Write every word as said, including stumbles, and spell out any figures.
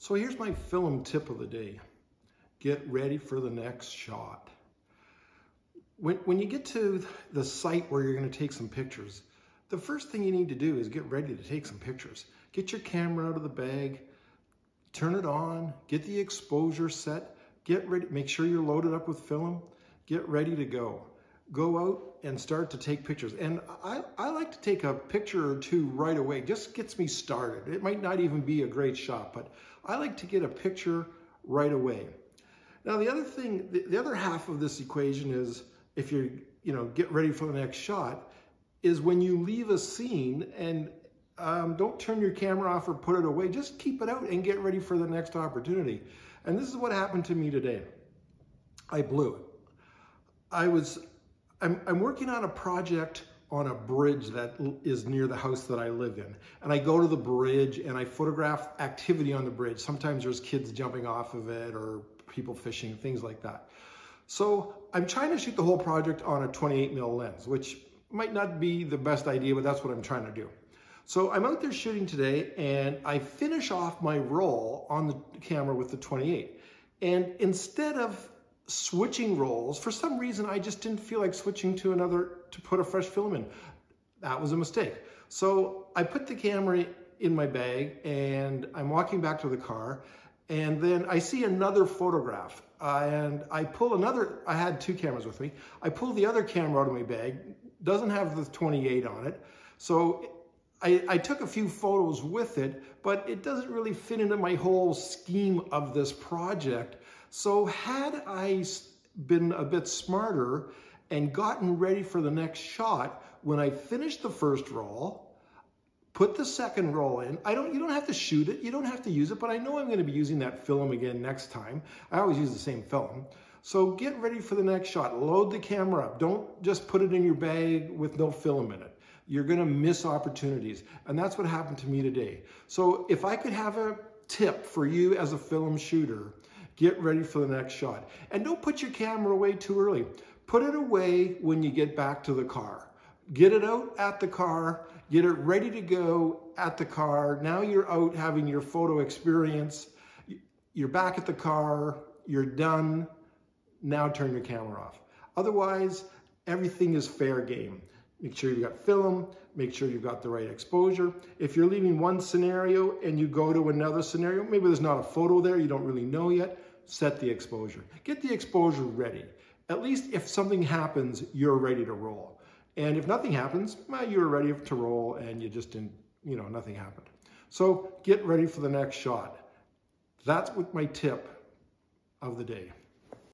So here's my film tip of the day. Get ready for the next shot. When, when you get to the site where you're gonna take some pictures, the first thing you need to do is get ready to take some pictures. Get your camera out of the bag, turn it on, get the exposure set, get ready, make sure you're loaded up with film, get ready to go. Go out and start to take pictures. And I, I like to take a picture or two right away, just gets me started. It might not even be a great shot, but I like to get a picture right away. Now the other thing, the, the other half of this equation is, if you're, you know, get ready for the next shot, is when you leave a scene and um, don't turn your camera off or put it away, just keep it out and get ready for the next opportunity. And this is what happened to me today. I blew it. I was, I'm, I'm working on a project on a bridge that is near the house that I live in. And I go to the bridge and I photograph activity on the bridge. Sometimes there's kids jumping off of it or people fishing, things like that. So I'm trying to shoot the whole project on a twenty-eight mil lens, which might not be the best idea, but that's what I'm trying to do. So I'm out there shooting today and I finish off my roll on the camera with the twenty-eight. And instead of switching rolls, for some reason, I just didn't feel like switching to another to put a fresh film in. That was a mistake. So I put the camera in my bag and I'm walking back to the car. And then I see another photograph uh, and I pull another, I had two cameras with me. I pull the other camera out of my bag, doesn't have the twenty-eight on it. So I, I took a few photos with it, but it doesn't really fit into my whole scheme of this project. So had I been a bit smarter and gotten ready for the next shot, when I finished the first roll, put the second roll in. I don't, you don't have to shoot it, you don't have to use it, but I know I'm going to be using that film again next time. I always use the same film. So get ready for the next shot. Load the camera up. Don't just put it in your bag with no film in it. You're going to miss opportunities. And that's what happened to me today. So if I could have a tip for you as a film shooter, get ready for the next shot. And don't put your camera away too early. Put it away when you get back to the car. Get it out at the car. Get it ready to go at the car. Now you're out having your photo experience. You're back at the car. You're done. Now turn your camera off. Otherwise, everything is fair game. Make sure you've got film. Make sure you've got the right exposure. If you're leaving one scenario and you go to another scenario, maybe there's not a photo there, you don't really know yet, set the exposure. Get the exposure ready. At least if something happens, you're ready to roll. And if nothing happens, well, you were ready to roll and you just didn't, you know, nothing happened. So get ready for the next shot. That's what my tip of the day.